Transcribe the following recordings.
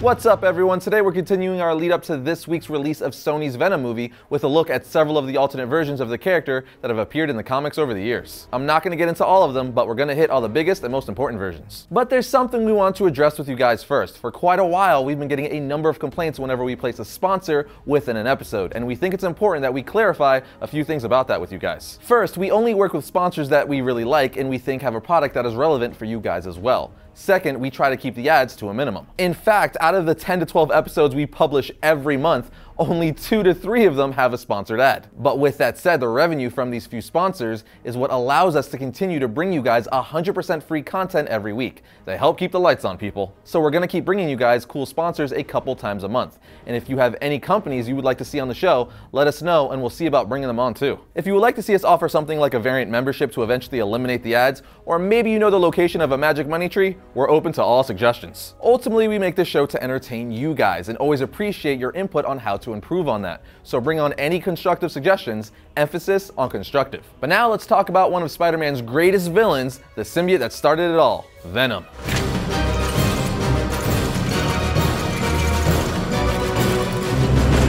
What's up, everyone? Today we're continuing our lead up to this week's release of Sony's Venom movie with a look at several of the alternate versions of the character that have appeared in the comics over the years. I'm not going to get into all of them, but we're going to hit all the biggest and most important versions. But there's something we want to address with you guys first. For quite a while, we've been getting a number of complaints whenever we place a sponsor within an episode, and we think it's important that we clarify a few things about that with you guys. First, we only work with sponsors that we really like and we think have a product that is relevant for you guys as well. Second, we try to keep the ads to a minimum. In fact, out of the 10 to 12 episodes we publish every month, only 2 to 3 of them have a sponsored ad. But with that said, the revenue from these few sponsors is what allows us to continue to bring you guys 100% free content every week. They help keep the lights on, people. So we're gonna keep bringing you guys cool sponsors a couple times a month. And if you have any companies you would like to see on the show, let us know and we'll see about bringing them on too. If you would like to see us offer something like a variant membership to eventually eliminate the ads, or maybe you know the location of a magic money tree, we're open to all suggestions. Ultimately, we make this show to entertain you guys and always appreciate your input on how to improve on that, so bring on any constructive suggestions, emphasis on constructive. But now let's talk about one of Spider-Man's greatest villains, the symbiote that started it all, Venom.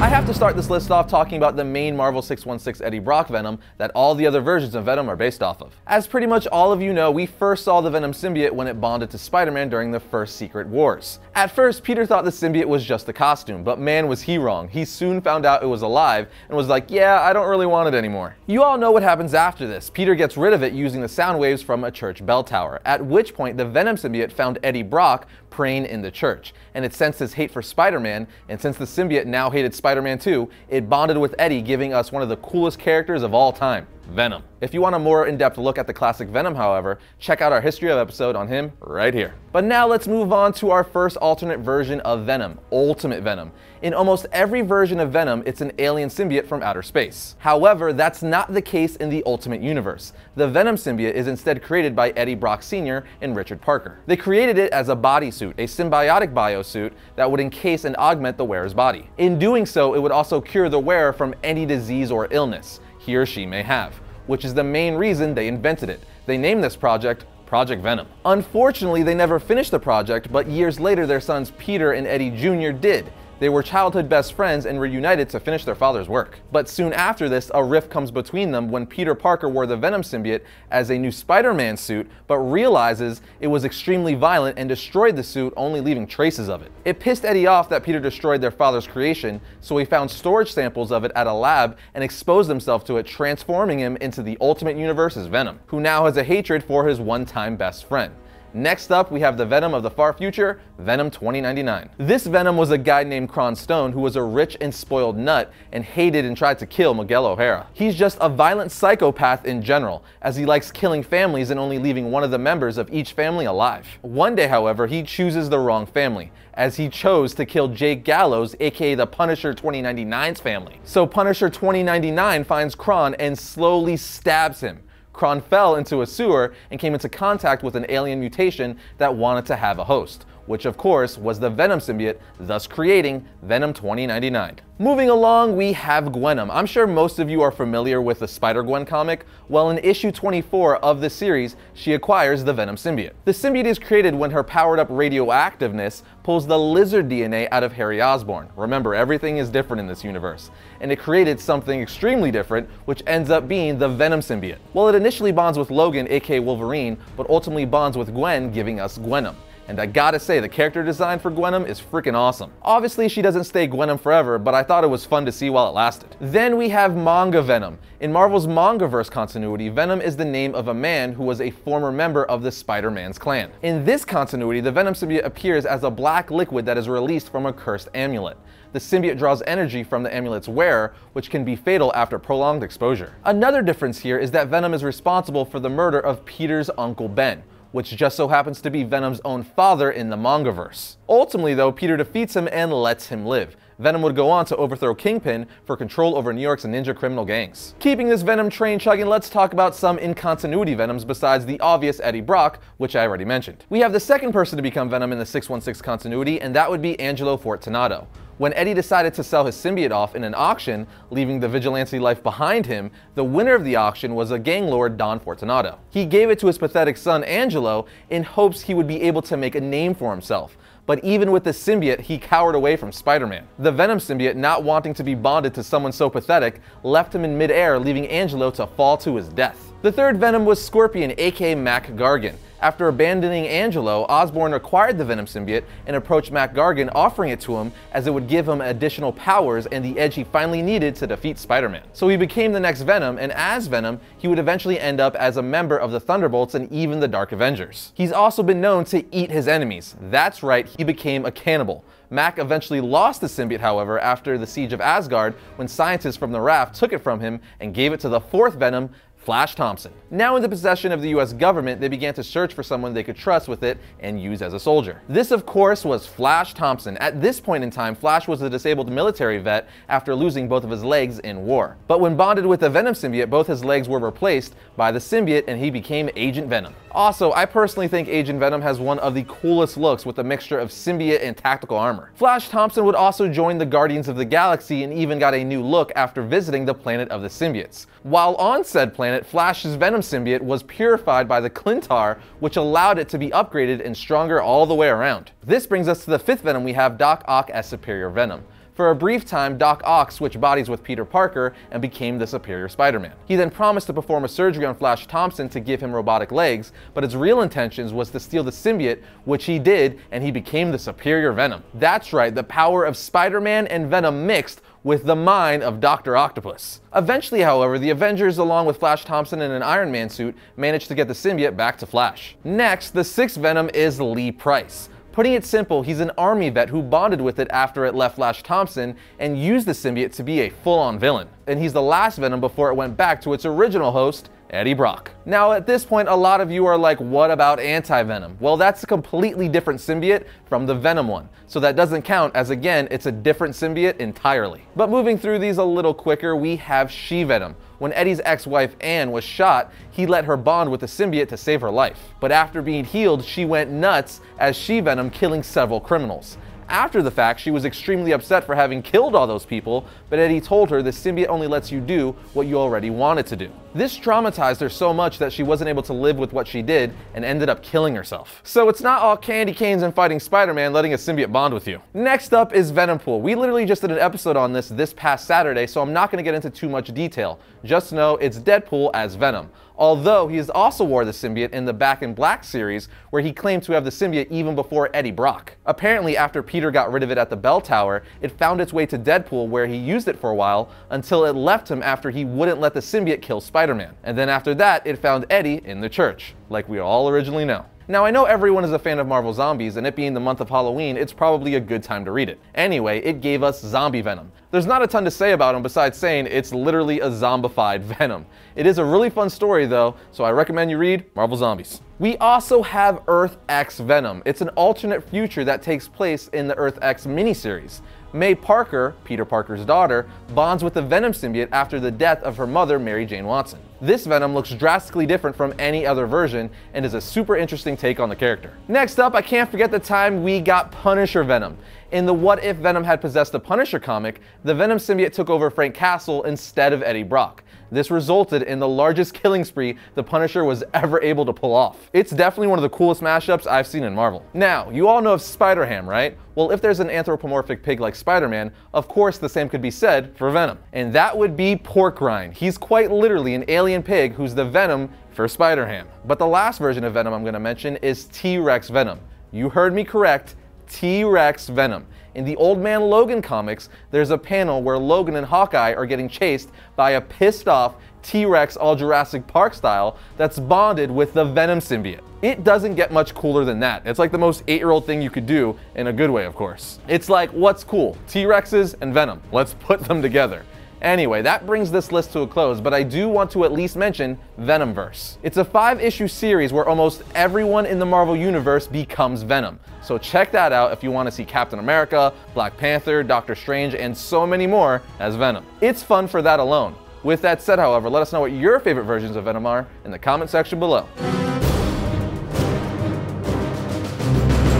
I have to start this list off talking about the main Marvel 616 Eddie Brock Venom that all the other versions of Venom are based off of. As pretty much all of you know, we first saw the Venom symbiote when it bonded to Spider-Man during the first Secret Wars. At first, Peter thought the symbiote was just a costume, but man was he wrong. He soon found out it was alive and was like, yeah, I don't really want it anymore. You all know what happens after this. Peter gets rid of it using the sound waves from a church bell tower, at which point the Venom symbiote found Eddie Brock praying in the church, and it sensed his hate for Spider-Man, and since the symbiote now hated Spider-Man 2, it bonded with Eddie, giving us one of the coolest characters of all time, Venom. If you want a more in-depth look at the classic Venom, however, check out our history of episode on him right here. But now let's move on to our first alternate version of Venom, Ultimate Venom. In almost every version of Venom, it's an alien symbiote from outer space. However, that's not the case in the Ultimate Universe. The Venom symbiote is instead created by Eddie Brock Sr. and Richard Parker. They created it as a bodysuit, a symbiotic biosuit that would encase and augment the wearer's body. In doing so, it would also cure the wearer from any disease or illness he or she may have, which is the main reason they invented it. They named this project Project Venom. Unfortunately, they never finished the project, but years later their sons Peter and Eddie Jr. did. They were childhood best friends and reunited to finish their father's work. But soon after this, a rift comes between them when Peter Parker wore the Venom symbiote as a new Spider-Man suit, but realizes it was extremely violent and destroyed the suit, only leaving traces of it. It pissed Eddie off that Peter destroyed their father's creation, so he found storage samples of it at a lab and exposed himself to it, transforming him into the Ultimate Universe's Venom, who now has a hatred for his one-time best friend. Next up, we have the Venom of the far future, Venom 2099. This Venom was a guy named Kron Stone who was a rich and spoiled nut and hated and tried to kill Miguel O'Hara. He's just a violent psychopath in general, as he likes killing families and only leaving one of the members of each family alive. One day, however, he chooses the wrong family, as he chose to kill Jake Gallows, aka the Punisher 2099's family. So Punisher 2099 finds Kron and slowly stabs him. Kron fell into a sewer and came into contact with an alien mutation that wanted to have a host, which of course was the Venom symbiote, thus creating Venom 2099. Moving along, we have Gwenom. I'm sure most of you are familiar with the Spider-Gwen comic. Well, in issue 24 of the series, she acquires the Venom symbiote. The symbiote is created when her powered-up radioactiveness pulls the lizard DNA out of Harry Osborn. Remember, everything is different in this universe. And it created something extremely different, which ends up being the Venom symbiote. Well, it initially bonds with Logan, aka Wolverine, but ultimately bonds with Gwen, giving us Gwenom. And I gotta say, the character design for Gwenom is freaking awesome. Obviously, she doesn't stay Gwenom forever, but I thought it was fun to see while it lasted. Then we have Mangavenom. In Marvel's Mangaverse continuity, Venom is the name of a man who was a former member of the Spider-Man's clan. In this continuity, the Venom symbiote appears as a black liquid that is released from a cursed amulet. The symbiote draws energy from the amulet's wearer, which can be fatal after prolonged exposure. Another difference here is that Venom is responsible for the murder of Peter's Uncle Ben, which just so happens to be Venom's own father in the Mangaverse. Ultimately though, Peter defeats him and lets him live. Venom would go on to overthrow Kingpin for control over New York's ninja criminal gangs. Keeping this Venom train chugging, let's talk about some in-continuity Venoms besides the obvious Eddie Brock, which I already mentioned. We have the second person to become Venom in the 616 continuity, and that would be Angelo Fortunato. When Eddie decided to sell his symbiote off in an auction, leaving the vigilante life behind him, the winner of the auction was a gang lord, Don Fortunato. He gave it to his pathetic son, Angelo, in hopes he would be able to make a name for himself. But even with the symbiote, he cowered away from Spider-Man. The Venom symbiote, not wanting to be bonded to someone so pathetic, left him in midair, leaving Angelo to fall to his death. The third Venom was Scorpion, aka Mac Gargan. After abandoning Angelo, Osborn acquired the Venom symbiote and approached Mac Gargan, offering it to him as it would give him additional powers and the edge he finally needed to defeat Spider-Man. So he became the next Venom, and as Venom, he would eventually end up as a member of the Thunderbolts and even the Dark Avengers. He's also been known to eat his enemies. That's right, he became a cannibal. Mac eventually lost the symbiote, however, after the Siege of Asgard, when scientists from the Raft took it from him and gave it to the fourth Venom, Flash Thompson. Now in the possession of the US government, they began to search for someone they could trust with it and use as a soldier. This, of course, was Flash Thompson. At this point in time, Flash was a disabled military vet after losing both of his legs in war. But when bonded with the Venom symbiote, both his legs were replaced by the symbiote and he became Agent Venom. Also, I personally think Agent Venom has one of the coolest looks, with a mixture of symbiote and tactical armor. Flash Thompson would also join the Guardians of the Galaxy and even got a new look after visiting the planet of the symbiotes. While on said planet, Flash's Venom symbiote was purified by the Clintar, which allowed it to be upgraded and stronger all the way around. This brings us to the fifth Venom. We have Doc Ock as Superior Venom. For a brief time, Doc Ock switched bodies with Peter Parker and became the Superior Spider-Man. He then promised to perform a surgery on Flash Thompson to give him robotic legs, but his real intentions was to steal the symbiote, which he did, and he became the Superior Venom. That's right, the power of Spider-Man and Venom mixed with the mind of Dr. Octopus. Eventually, however, the Avengers, along with Flash Thompson in an Iron Man suit, managed to get the symbiote back to Flash. Next, the sixth Venom is Lee Price. Putting it simple, he's an army vet who bonded with it after it left Flash Thompson and used the symbiote to be a full-on villain. And he's the last Venom before it went back to its original host, Eddie Brock. Now at this point, a lot of you are like, what about Anti-Venom? Well, that's a completely different symbiote from the Venom one. So that doesn't count, as again, it's a different symbiote entirely. But moving through these a little quicker, we have She-Venom. When Eddie's ex-wife Anne was shot, he let her bond with the symbiote to save her life. But after being healed, she went nuts as She-Venom, killing several criminals. After the fact, she was extremely upset for having killed all those people, but Eddie told her the symbiote only lets you do what you already wanted to do. This traumatized her so much that she wasn't able to live with what she did and ended up killing herself. So it's not all candy canes and fighting Spider-Man, letting a symbiote bond with you. Next up is Venompool. We literally just did an episode on this past Saturday, so I'm not going to get into too much detail. Just know it's Deadpool as Venom. Although he has also wore the symbiote in the Back in Black series, where he claimed to have the symbiote even before Eddie Brock. Apparently, after Peter got rid of it at the bell tower, it found its way to Deadpool, where he used it for a while until it left him after he wouldn't let the symbiote kill Spider-Man. And then after that, it found Eddie in the church, like we all originally know. Now, I know everyone is a fan of Marvel Zombies, and it being the month of Halloween, it's probably a good time to read it. Anyway, it gave us Zombie Venom. There's not a ton to say about him besides saying it's literally a zombified Venom. It is a really fun story though, so I recommend you read Marvel Zombies. We also have Earth-X Venom. It's an alternate future that takes place in the Earth-X miniseries. May Parker, Peter Parker's daughter, bonds with the Venom symbiote after the death of her mother, Mary Jane Watson. This Venom looks drastically different from any other version and is a super interesting take on the character. Next up, I can't forget the time we got Punisher Venom. In the What If Venom Had Possessed the Punisher comic, the Venom symbiote took over Frank Castle instead of Eddie Brock. This resulted in the largest killing spree the Punisher was ever able to pull off. It's definitely one of the coolest mashups I've seen in Marvel. Now, you all know of Spider-Ham, right? Well, if there's an anthropomorphic pig like Spider-Man, of course the same could be said for Venom. And that would be Pork Rind. He's quite literally an alien pig who's the Venom for Spider-Ham. But the last version of Venom I'm going to mention is T-Rex Venom. You heard me correct, T-Rex Venom. In the Old Man Logan comics, there's a panel where Logan and Hawkeye are getting chased by a pissed-off T-Rex, all Jurassic Park style, that's bonded with the Venom symbiote. It doesn't get much cooler than that. It's like the most 8-year-old thing you could do, in a good way, of course. It's like, what's cool? T-Rexes and Venom. Let's put them together. Anyway, that brings this list to a close, but I do want to at least mention Venomverse. It's a 5-issue series where almost everyone in the Marvel Universe becomes Venom. So check that out if you want to see Captain America, Black Panther, Doctor Strange, and so many more as Venom. It's fun for that alone. With that said, however, let us know what your favorite versions of Venom are in the comment section below.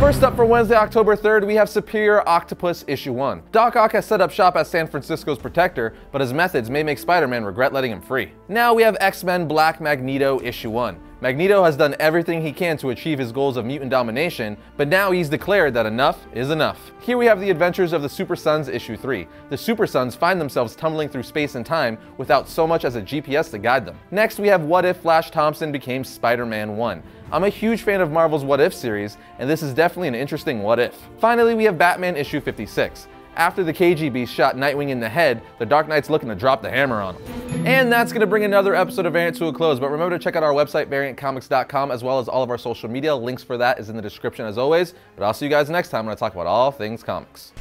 First up for Wednesday, October 3rd, we have Superior Octopus Issue 1. Doc Ock has set up shop as San Francisco's protector, but his methods may make Spider-Man regret letting him free. Now we have X-Men Black Magneto Issue 1. Magneto has done everything he can to achieve his goals of mutant domination, but now he's declared that enough is enough. Here we have the adventures of the Super Sons Issue 3. The Super Sons find themselves tumbling through space and time without so much as a GPS to guide them. Next we have What If Flash Thompson became Spider-Man 1. I'm a huge fan of Marvel's What If series, and this is definitely an interesting what if. Finally, we have Batman Issue 56. After the KGB shot Nightwing in the head, the Dark Knight's looking to drop the hammer on him. And that's going to bring another episode of Variant to a close, but remember to check out our website, variantcomics.com, as well as all of our social media. Links for that is in the description as always, but I'll see you guys next time when I talk about all things comics.